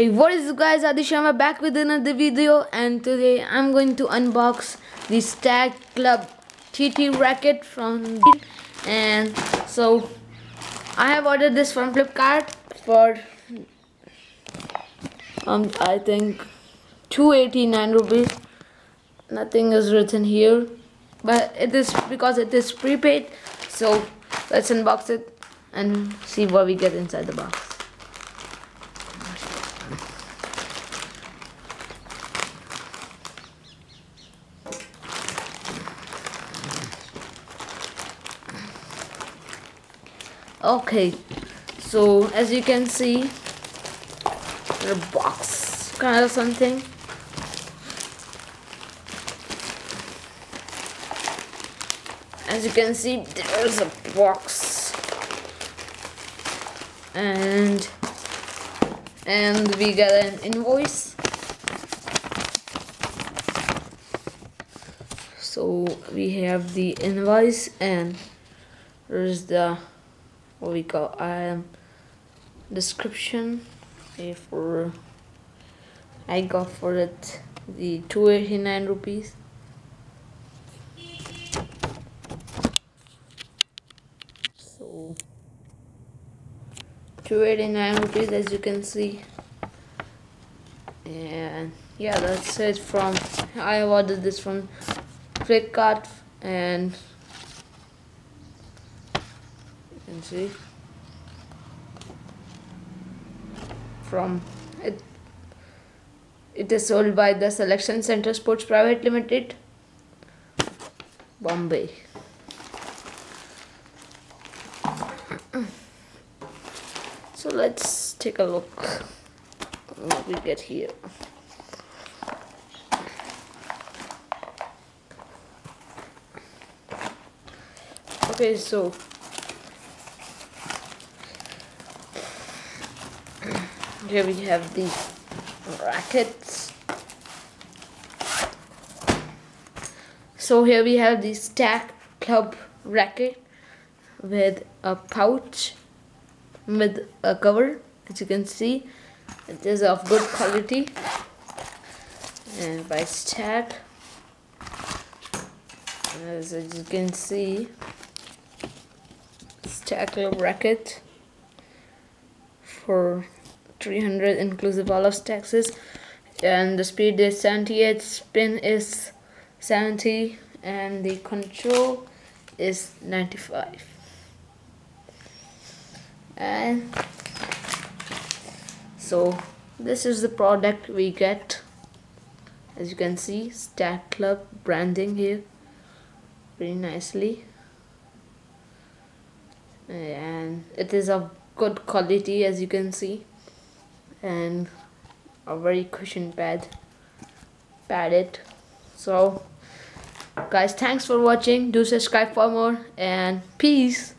Hey, what is up guys, Adi Sharma back with another video, and today I'm going to unbox the Stag Club TT racket from and so I have ordered this from Flipkart for I think 289 rupees. Nothing is written here, but it is because it is prepaid, so let's unbox it and see what we get inside the box. Okay, so as you can see, the box kind of something. As you can see, there's a box, and we get an invoice. So we have the invoice, and there's the what we call description. For I got for it the 289 rupees. So 289 rupees, as you can see. And yeah, that's it from I ordered this from Flipkart, and can see from it is sold by the Selection Center Sports Private Limited, Bombay. So let's take a look what we get here. Okay, so here we have the rackets. So here we have the Stag Club racket with a pouch, with a cover, as you can see. It is of good quality and by Stag. As you can see, Stag Club racket for 300 inclusive all of taxes, and the speed is 78, spin is 70, and the control is 95. And so this is the product we get. As you can see, Stag Club branding here pretty nicely, and it is of good quality, as you can see, and a very cushion padded. So guys, thanks for watching. Do subscribe for more, and peace.